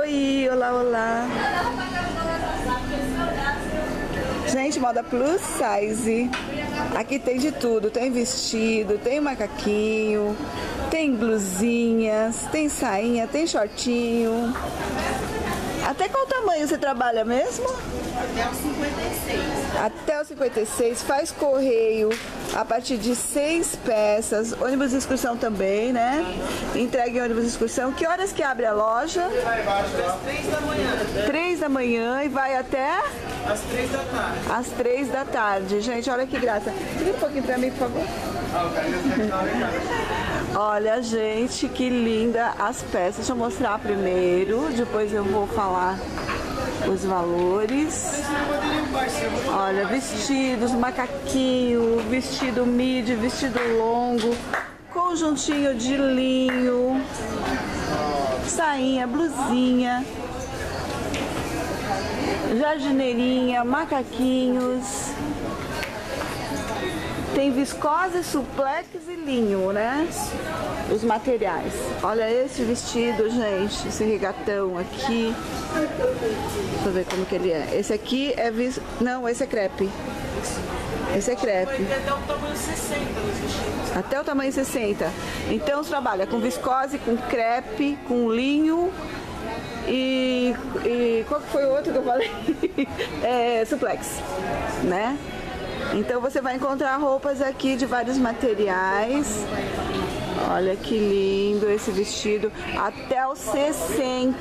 Oi, olá, olá. Gente, moda plus size. Aqui tem de tudo, tem vestido, tem macaquinho, tem blusinhas, tem sainha, tem shortinho. Até qual tamanho você trabalha mesmo? Até o 56. Até o 56, faz correio a partir de 6 peças, ônibus de excursão também, né? Entrega em ônibus de excursão. Que horas que abre a loja? Às 3 da manhã. 3 da manhã e vai até? Às 3 da tarde. Às 3 da tarde. Gente, olha que graça. Tira um pouquinho pra mim, por favor. Olha, gente, que linda as peças. Deixa eu mostrar primeiro, depois eu vou falar os valores. Olha, vestidos, macaquinho, vestido mid, vestido longo, conjuntinho de linho, sainha, blusinha, jardineirinha, macaquinhos. Tem viscose, suplex e linho, né? Os materiais. Olha esse vestido, gente. Esse regatão aqui. Deixa eu ver como que ele é. Esse aqui é... Não, esse é crepe. Esse é crepe. Até o tamanho 60. Até o tamanho 60. Então, você trabalha com viscose, com crepe, com linho e qual que foi o outro que eu falei? É, suplex, né? Então você vai encontrar roupas aqui de vários materiais. Olha que lindo esse vestido. Até o 60.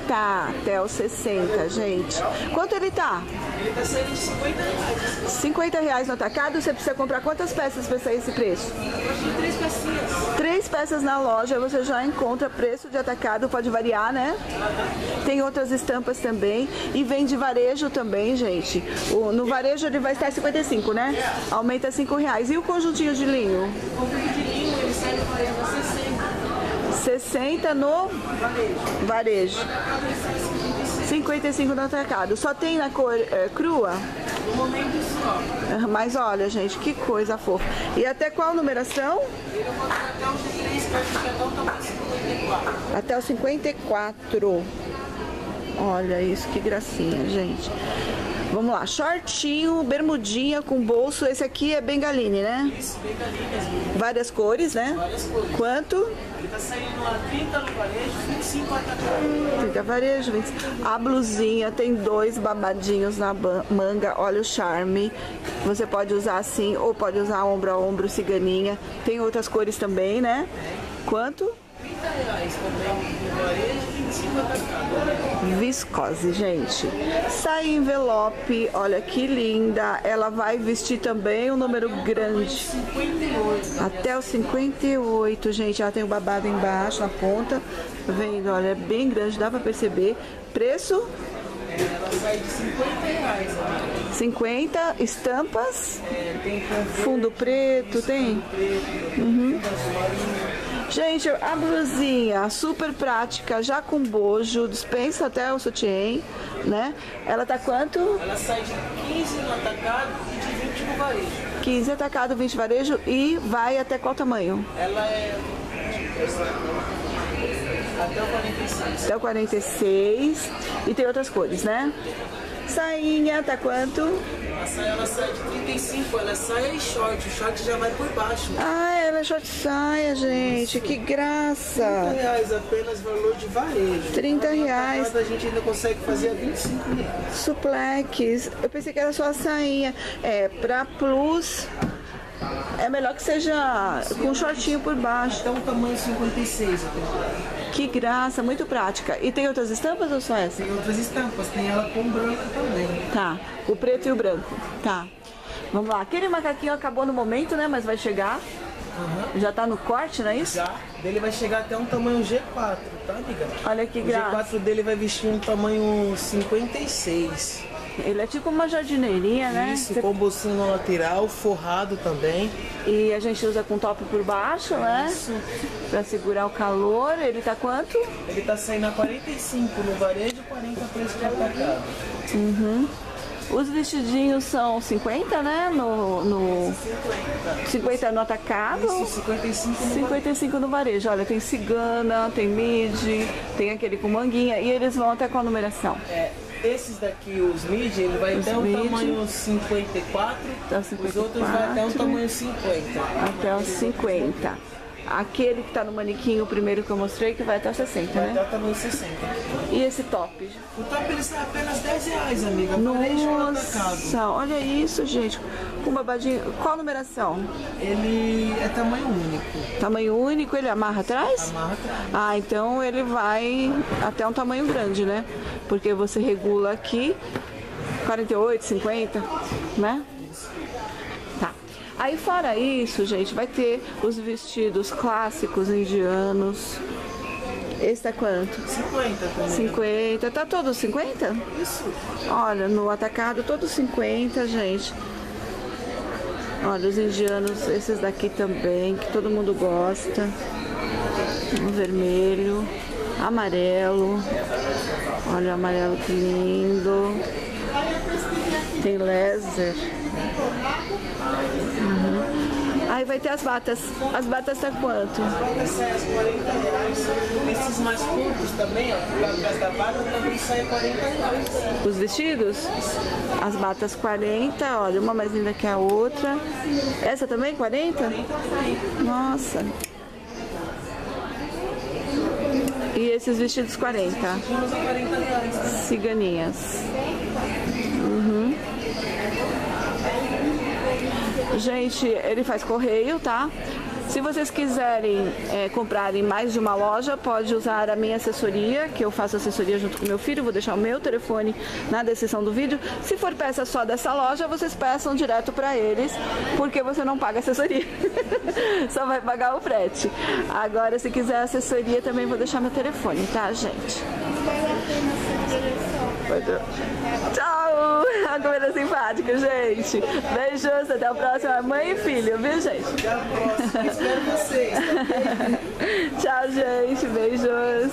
Até o 60, gente. Quanto ele tá? Ele tá saindo de 50 reais. 50 reais no atacado. Você precisa comprar quantas peças para sair esse preço? 3 pecinhas. 3 peças na loja. Você já encontra preço de atacado. Pode variar, né? Tem outras estampas também. E vem de varejo também, gente. No varejo ele vai estar 55, né? Aumenta 5 reais. E o conjuntinho de linho? O conjuntinho de linho ele sai no varejo 60 no varejo, 55 no atacado. Só tem na cor crua? No momento só. Mas olha, gente, que coisa fofa. E até qual numeração? Eu vou até os 3 peças, até o 54. Olha isso, que gracinha, gente. Vamos lá, shortinho, bermudinha com bolso. Esse aqui é bengaline, né? Isso, bengaline. Várias cores, né? Várias cores. Quanto? Ele tá saindo lá 30 no varejo, 25 atacado. 30 varejo, 25. A blusinha tem 2 babadinhos na manga. Olha o charme. Você pode usar assim ou pode usar ombro a ombro, ciganinha. Tem outras cores também, né? Quanto? 30 reais também no varejo, 25 atacado. Viscose, gente. Saia envelope, olha que linda. Ela vai vestir também um número grande. Até o 58, gente. Ela tem o babado embaixo, na ponta. Tá vendo? Olha, é bem grande, dá pra perceber. Preço? Ela sai de 50 reais. 50, estampas. Tem fundo preto, tem? Uhum. Gente, a blusinha super prática, já com bojo, dispensa até o sutiã, né? Ela tá quanto? Ela sai de 15 no atacado e de 20 no varejo. 15 atacado, 20 varejo e vai até qual tamanho? Ela é... até o 46. Até o 46 e tem outras cores, né? Sainha, tá quanto? Ela sai de 35, ela é saia e short, o short já vai por baixo. Ah, ela é short saia, gente, isso. Que graça. 30 reais apenas, valor de varejo. 30 reais. Atacado, a gente ainda consegue fazer a 25 reais. Suplex, eu pensei que era só a sainha. É, pra plus... é melhor que seja com um shortinho por baixo. Então, tamanho 56. Que graça, muito prática. E tem outras estampas ou só essa? Tem outras estampas, tem ela com branco também. Tá, o preto e o branco. Tá. Vamos lá, aquele macaquinho acabou no momento, né? Mas vai chegar. Uhum. Já tá no corte, não é isso? Já. Dele vai chegar até um tamanho G4, tá, amiga? Olha que graça. O G4 dele vai vestir um tamanho 56. Ele é tipo uma jardineirinha, né? Isso, com bolsinho na lateral, forrado também. E a gente usa com top por baixo, né? Isso. Pra segurar o calor. Ele tá quanto? Ele tá saindo a 45 no varejo, 40 preço de atacado. Uhum. Os vestidinhos são 50, né? No 50. 50 no atacado. Isso, 55 no 55 no varejo. Olha, tem cigana, tem midi, tem aquele com manguinha. E eles vão até qual numeração? É, esses daqui, os midi, ele vai até o tamanho 54, os outros vai até o tamanho 50. Até os 50. Aquele que tá no manequim, o primeiro que eu mostrei, que vai até o 60, vai, né? Vai até o tamanho 60. E esse top? O top, ele sai apenas 10 reais, amiga. Nossa, olha isso, gente. Com babadinho. Qual a numeração? Ele é tamanho único. Tamanho único, ele amarra atrás? Amarra atrás. Ah, então ele vai até um tamanho grande, né? Porque você regula aqui 48, 50, né? Aí fora isso, gente, vai ter os vestidos clássicos indianos. Esse tá quanto? 50 também. 50. Tá todos 50? Isso. Olha, no atacado todos 50, gente. Olha, os indianos, esses daqui também, que todo mundo gosta. O vermelho, amarelo. Olha o amarelo, que lindo. Tem laser. Aí vai ter as batas. As batas tá quanto? As batas saem às 40 reais. Esses mais curtos também, ó, por trás da bata também saem 40 reais. Os vestidos? As batas 40, olha, uma mais linda que a outra. Essa também 40? 40 também. Nossa. E esses vestidos 40? Ciganinhas. Gente, ele faz correio, tá? Se vocês quiserem comprarem mais de uma loja, pode usar a minha assessoria, que eu faço assessoria junto com meu filho. Vou deixar o meu telefone na descrição do vídeo. Se for peça só dessa loja, vocês peçam direto pra eles, porque você não paga assessoria. Só vai pagar o frete. Agora, se quiser assessoria, também vou deixar meu telefone, tá, gente? Tchau! Agora é simpático, gente. Beijos, até o próximo. Mãe e filho, viu, gente? Espero vocês. Tchau, gente. Beijos.